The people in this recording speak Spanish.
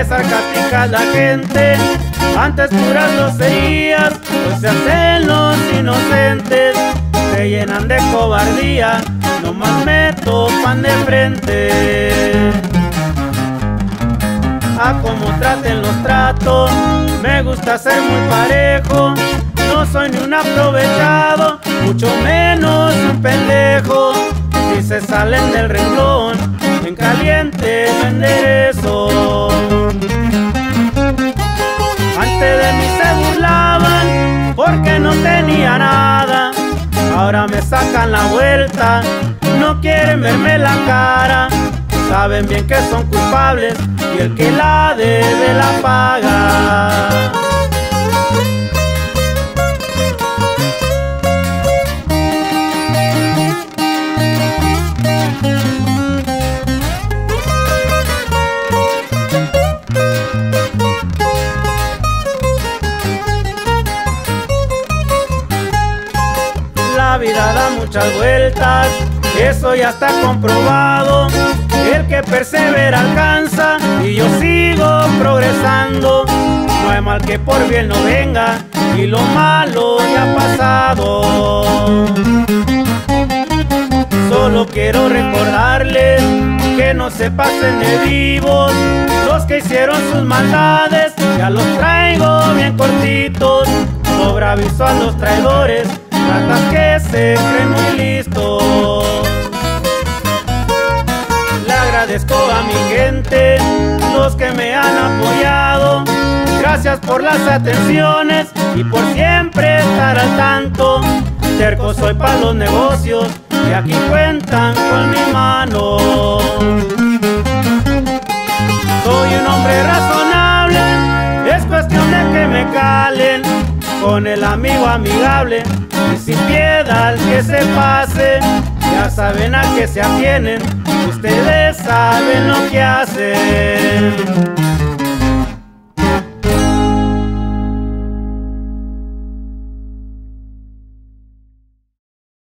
qué sarcástica la gente. Antes puras groserías, pues se hacen los inocentes. Se llenan de cobardía, nomás me topan de frente. A como traten los tratos, me gusta ser muy parejo. No soy ni un aprovechado, mucho menos un pendejo. Si se salen del renglón, en caliente me enderezo. Antes de mí se burlaban porque no tenía nada. Ahora me sacan la vuelta, no quieren verme la cara. Saben bien que son culpables y el que la debe la paga. La vida da muchas vueltas, eso ya está comprobado. El que persevera alcanza y yo sigo progresando. No hay mal que por bien no venga y lo malo ya ha pasado. Solo quiero recordarles que no se pasen de vivos. Los que hicieron sus maldades ya los traigo bien cortitos. Sobra aviso a los traidores, ratas que se creen muy listos. Le agradezco a mi gente, los que me han apoyado. Gracias por las atenciones y por siempre estar al tanto. Terco soy para los negocios y aquí cuentan con mi mano. Soy un hombre razonable, es cuestión de que me calen. Con el amigo amigable y sin piedad que se pase. Ya saben a qué se atienen, ustedes saben lo que hacen.